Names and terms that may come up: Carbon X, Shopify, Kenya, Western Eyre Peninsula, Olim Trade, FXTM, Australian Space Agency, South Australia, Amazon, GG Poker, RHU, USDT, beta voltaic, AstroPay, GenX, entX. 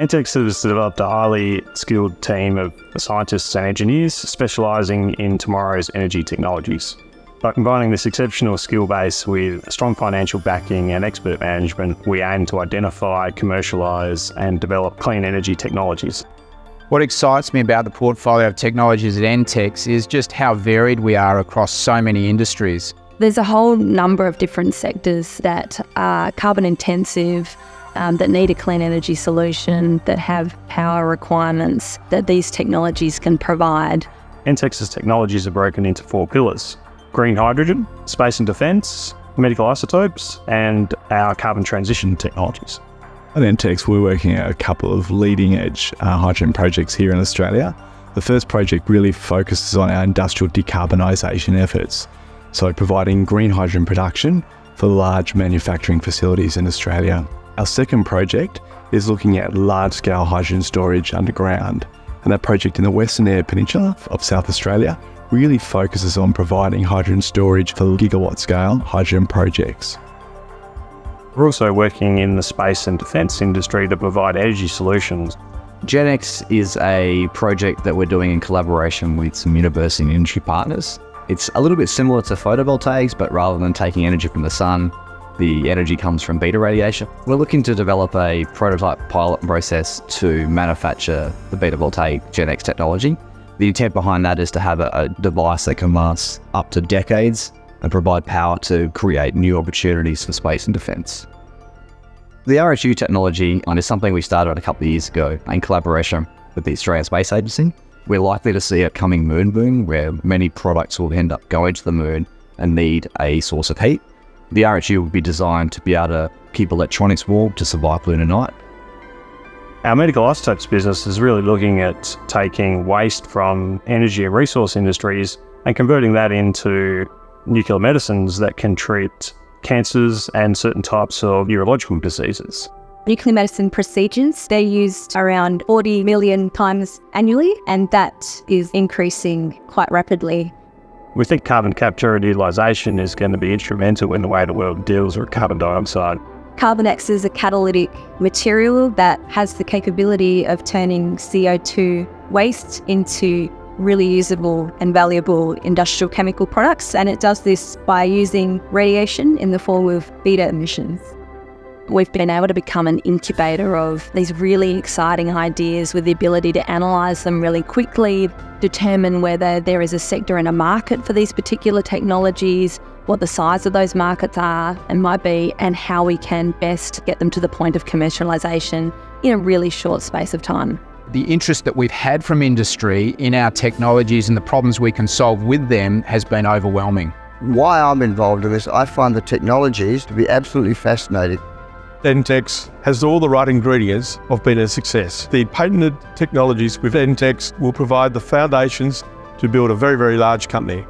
entX has developed a highly skilled team of scientists and engineers specialising in tomorrow's energy technologies. By combining this exceptional skill base with strong financial backing and expert management, we aim to identify, commercialise and develop clean energy technologies. What excites me about the portfolio of technologies at entX is just how varied we are across so many industries. There's a whole number of different sectors that are carbon intensive, that need a clean energy solution, that have power requirements that these technologies can provide. entX's technologies are broken into four pillars: green hydrogen, space and defence, medical isotopes and our carbon transition technologies. At entX, we're working at a couple of leading-edge hydrogen projects here in Australia. The first project really focuses on our industrial decarbonisation efforts, so providing green hydrogen production for large manufacturing facilities in Australia. Our second project is looking at large-scale hydrogen storage underground, and that project in the Western Eyre Peninsula of South Australia really focuses on providing hydrogen storage for gigawatt-scale hydrogen projects. We're also working in the space and defence industry to provide energy solutions. GenX is a project that we're doing in collaboration with some university and industry partners. It's a little bit similar to photovoltaics, but rather than taking energy from the sun, the energy comes from beta radiation. We're looking to develop a prototype pilot process to manufacture the beta voltaic GenX technology. The intent behind that is to have a device that can last up to decades and provide power to create new opportunities for space and defence. The RHU technology is something we started a couple of years ago in collaboration with the Australian Space Agency. We're likely to see a coming moon boom where many products will end up going to the moon and need a source of heat. The RHU will be designed to be able to keep electronics warm to survive lunar night. Our medical isotopes business is really looking at taking waste from energy and resource industries and converting that into nuclear medicines that can treat cancers and certain types of neurological diseases. Nuclear medicine procedures, they're used around 40 million times annually, and that is increasing quite rapidly. We think carbon capture and utilisation is going to be instrumental in the way the world deals with carbon dioxide. Carbon X is a catalytic material that has the capability of turning CO2 waste into really usable and valuable industrial chemical products, and it does this by using radiation in the form of beta emissions. We've been able to become an incubator of these really exciting ideas with the ability to analyse them really quickly, determine whether there is a sector and a market for these particular technologies, what the size of those markets are and might be, and how we can best get them to the point of commercialisation in a really short space of time. The interest that we've had from industry in our technologies and the problems we can solve with them has been overwhelming. Why I'm involved in this, I find the technologies to be absolutely fascinating. entX has all the right ingredients of being a success. The patented technologies with entX will provide the foundations to build a very, very large company.